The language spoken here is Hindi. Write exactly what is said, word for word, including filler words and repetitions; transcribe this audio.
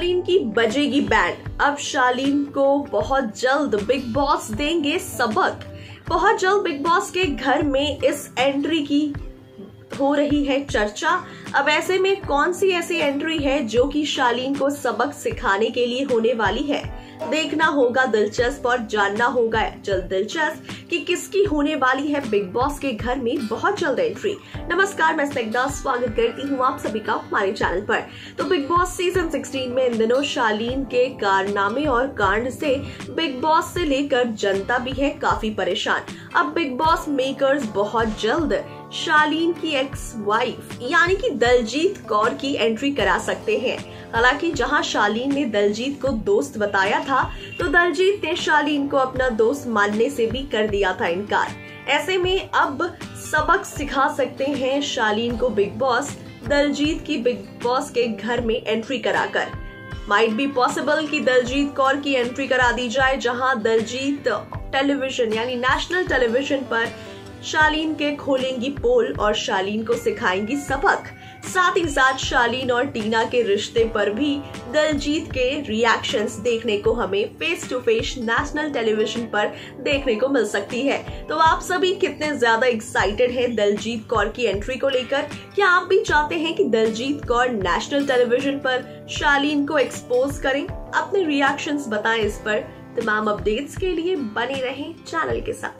शालीन की बजेगी बैंड। अब शालीन को बहुत जल्द बिग बॉस देंगे सबक। बहुत जल्द बिग बॉस के घर में इस एंट्री की हो रही है चर्चा। अब ऐसे में कौन सी ऐसी एंट्री है जो कि शालीन को सबक सिखाने के लिए होने वाली है, देखना होगा दिलचस्प और जानना होगा जल्द दिलचस्प कि किसकी होने वाली है बिग बॉस के घर में बहुत जल्द एंट्री। नमस्कार, मैं स्नेहा, स्वागत करती हूँ आप सभी का हमारे चैनल पर। तो बिग बॉस सीजन सिक्सटीन में इन दिनों शालीन के कारनामे और कांड से बिग बॉस से लेकर जनता भी है काफी परेशान। अब बिग बॉस मेकर्स बहुत जल्द शालीन की एक्स वाइफ यानी कि दलजीत कौर की एंट्री करा सकते हैं। हालांकि जहां शालीन ने दलजीत को दोस्त बताया था, तो दलजीत ने शालीन को अपना दोस्त मानने से भी कर दिया था इनकार। ऐसे में अब सबक सिखा सकते हैं शालीन को बिग बॉस, दलजीत की बिग बॉस के घर में एंट्री कराकर। माइट बी पॉसिबल कि दलजीत कौर की एंट्री करा दी जाए, जहां दलजीत टेलीविजन यानी नेशनल टेलीविजन पर शालीन के खोलेंगी पोल और शालीन को सिखाएंगी सबक। साथ ही साथ शालीन और टीना के रिश्ते पर भी दलजीत के रिएक्शंस देखने को हमें face to face national television पर देखने को मिल सकती है। तो आप सभी कितने ज्यादा एक्साइटेड हैं दलजीत कौर की एंट्री को लेकर? क्या आप भी चाहते हैं कि दलजीत कौर नेशनल टेलीविजन पर शालीन को एक्सपोज करें? अपने रिएक्शंस बताएं इस पर। तमाम अपडेट्स के लिए बने रहें चैनल के साथ।